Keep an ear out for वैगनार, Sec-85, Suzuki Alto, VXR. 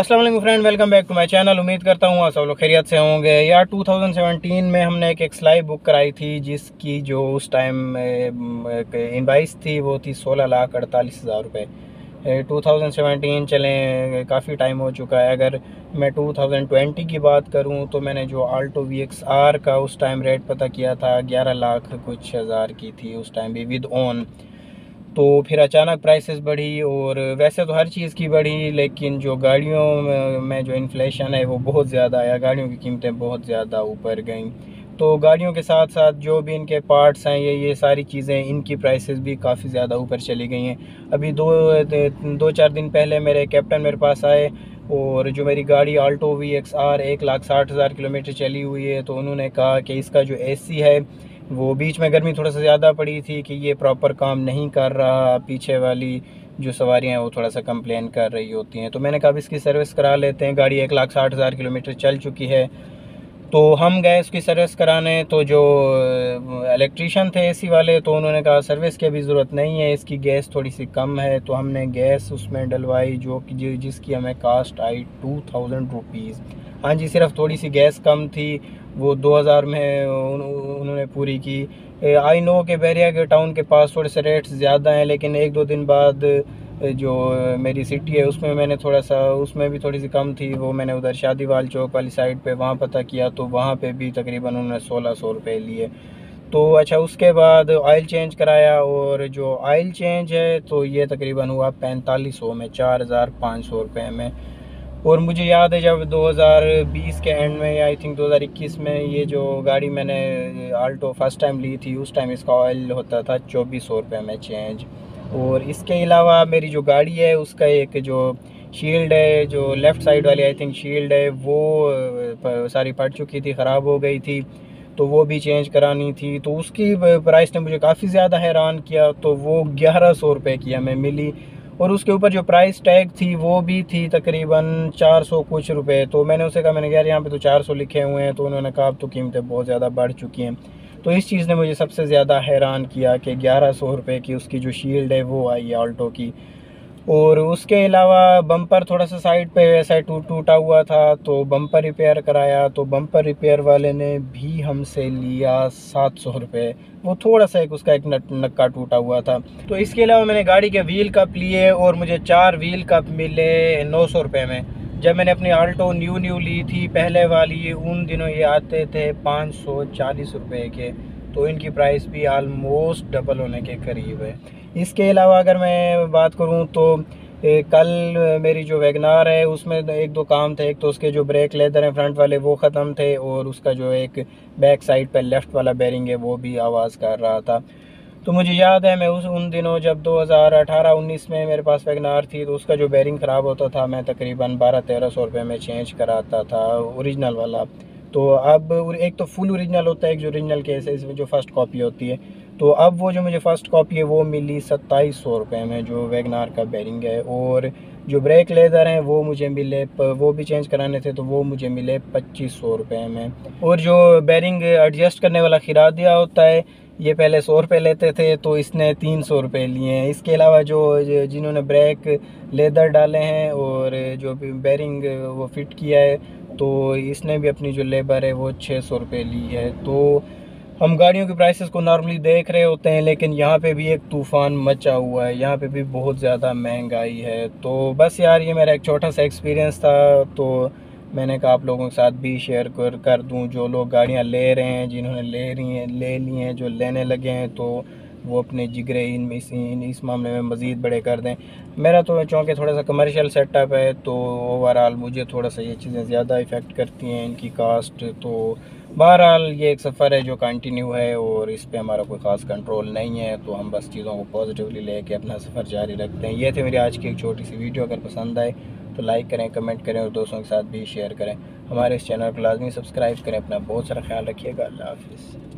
अस्सलाम वालेकुम friend, welcome back to my channel. उम्मीद करता हूँ आप सब लोग खैरियत से होंगे। यार 2017 में हमने एक एक्सलाई बुक कराई थी जिसकी जो उस टाइम इनवाइस थी वो थी 16,48,000 रुपये। 2017 चलें काफ़ी टाइम हो चुका है। अगर मैं 2020 की बात करूँ तो मैंने जो आल्टो VXR का उस टाइम रेट पता किया था 11 लाख कुछ हज़ार की थी उस टाइम भी विद ऑन। तो फिर अचानक प्राइसेस बढ़ी और वैसे तो हर चीज़ की बढ़ी, लेकिन जो गाड़ियों में जो इन्फ्लेशन है वो बहुत ज़्यादा आया, गाड़ियों की कीमतें बहुत ज़्यादा ऊपर गईं। तो गाड़ियों के साथ साथ जो भी इनके पार्ट्स हैं ये सारी चीज़ें, इनकी प्राइसेस भी काफ़ी ज़्यादा ऊपर चली गई हैं। अभी दो चार दिन पहले मेरे कैप्टन मेरे पास आए और जो मेरी गाड़ी आल्टो VXR 1,60,000 किलोमीटर चली हुई है, तो उन्होंने कहा कि इसका जो AC है वो बीच में गर्मी थोड़ा सा ज़्यादा पड़ी थी कि ये प्रॉपर काम नहीं कर रहा, पीछे वाली जो सवारियाँ हैं वो थोड़ा सा कंप्लेन कर रही होती हैं। तो मैंने कहा इसकी सर्विस करा लेते हैं, गाड़ी 1,60,000 किलोमीटर चल चुकी है। तो हम गए उसकी सर्विस कराने, तो जो इलेक्ट्रीशियन थे एसी वाले, तो उन्होंने कहा सर्विस की अभी ज़रूरत नहीं है, इसकी गैस थोड़ी सी कम है। तो हमने गैस उसमें डलवाई जो कि जिसकी हमें कास्ट आई 2,000 रुपीज़। हाँ जी, सिर्फ थोड़ी सी गैस कम थी, वो 2000 में उन्होंने पूरी की। आई नो के बहरिया के टाउन के पास थोड़े से रेट्स ज़्यादा हैं, लेकिन एक दो दिन बाद जो मेरी सिटी है उसमें मैंने थोड़ा सा, उसमें भी थोड़ी सी कम थी, वो मैंने उधर शादीवाल चौक वाली साइड पे वहाँ पता किया, तो वहाँ पे भी तकरीबन उन्होंने 1,600 रुपये लिए। तो अच्छा, उसके बाद ऑयल चेंज कराया और जो ऑयल चेंज है तो ये तकरीबन हुआ 4,500 में, 4,500 रुपये में। और मुझे याद है जब 2020 के एंड में या आई थिंक 2021 में ये जो गाड़ी मैंने आल्टो फर्स्ट टाइम ली थी उस टाइम इसका ऑयल होता था 2,400 रुपये में चेंज। और इसके अलावा मेरी जो गाड़ी है उसका एक जो शील्ड है, जो लेफ़्ट साइड वाली आई थिंक शील्ड है, वो सारी फट चुकी थी, ख़राब हो गई थी, तो वो भी चेंज करानी थी। तो उसकी प्राइस ने मुझे काफ़ी ज़्यादा हैरान किया, तो वो 1,100 रुपये की हमें मिली। और उसके ऊपर जो प्राइस टैग थी वो भी थी तकरीबन 400 कुछ रुपए। तो मैंने उसे कहा, मैंने कहा यार यहाँ पे तो 400 लिखे हुए हैं, तो उन्होंने कहा अब तो कीमतें बहुत ज़्यादा बढ़ चुकी हैं। तो इस चीज़ ने मुझे सबसे ज़्यादा हैरान किया कि 1,100 रुपए की उसकी जो शील्ड है वो आई है ऑल्टो की। और उसके अलावा बम्पर थोड़ा सा साइड पे वैसा टूटा हुआ था, तो बम्पर रिपेयर कराया, तो बम्पर रिपेयर वाले ने भी हमसे लिया 700 रुपये। वो थोड़ा सा एक उसका एक नक्का टूटा हुआ था। तो इसके अलावा मैंने गाड़ी के व्हील कप लिए और मुझे 4 व्हील कप मिले 900 रुपये में। जब मैंने अपनी आल्टो न्यू ली थी पहले वाली, उन दिनों ये आते थे 540 रुपये के, तो इनकी प्राइस भी आलमोस्ट डबल होने के करीब है। इसके अलावा अगर मैं बात करूं तो कल मेरी जो वैगनार है उसमें एक दो काम थे। एक तो उसके जो ब्रेक लेदर हैं फ्रंट वाले वो ख़त्म थे, और उसका जो एक बैक साइड पर लेफ़्ट वाला बेरिंग है वो भी आवाज़ कर रहा था। तो मुझे याद है मैं उन दिनों जब 2018-19 में मेरे पास वैगनार थी, तो उसका जो बेरिंग ख़राब होता था मैं तकरीबन 1200-1300 रुपये में चेंज कराता था औरिजिनल वाला। तो अब एक तो फुल ओरिजिनल होता है, एक जो ओरिजिनल केस है इसमें जो फर्स्ट कॉपी होती है, तो अब वो जो मुझे फर्स्ट कॉपी है वो मिली 2,700 रुपये में, जो वैगनार का बेरिंग है। और जो ब्रेक लेदर हैं वो मुझे मिले, वो भी चेंज कराने थे, तो वो मुझे मिले 2,500 रुपये में। और जो बेरिंग एडजस्ट करने वाला खिरादिया होता है ये पहले 100 रुपये लेते थे, तो इसने 300 रुपये लिए हैं। इसके अलावा जो जिन्होंने ब्रेक लेदर डाले हैं और जो बेरिंग वो फिट किया है, तो इसने भी अपनी जो लेबर है वो 600 रुपये ली है। तो हम गाड़ियों की प्राइसेस को नॉर्मली देख रहे होते हैं, लेकिन यहाँ पे भी एक तूफ़ान मचा हुआ है, यहाँ पे भी बहुत ज़्यादा महंगाई है। तो बस यार ये मेरा एक छोटा सा एक्सपीरियंस था, तो मैंने कहा आप लोगों के साथ भी शेयर कर दूँ। जो लोग गाड़ियाँ ले रहे हैं, जिन्होंने ले ली हैं, जो लेने लगे हैं, तो वो अपने जिगरे इस मामले में मज़ीद बड़े कर दें। मेरा तो चूँकि थोड़ा सा कमर्शियल सेटअप है, तो ओवरऑल मुझे थोड़ा सा ये चीज़ें ज़्यादा इफ़ेक्ट करती हैं, इनकी कास्ट। तो बहरहाल ये एक सफ़र है जो कंटिन्यू है और इस पर हमारा कोई ख़ास कंट्रोल नहीं है, तो हम बस चीज़ों को पॉजिटिवली लेके अपना सफ़र जारी रखते हैं। ये थी मेरी आज की एक छोटी सी वीडियो। अगर पसंद आए तो लाइक करें, कमेंट करें और दोस्तों के साथ भी शेयर करें। हमारे इस चैनल को लाजमी सब्सक्राइब करें। अपना बहुत सारा ख्याल रखिएगा। अल्लाह हाफिज़।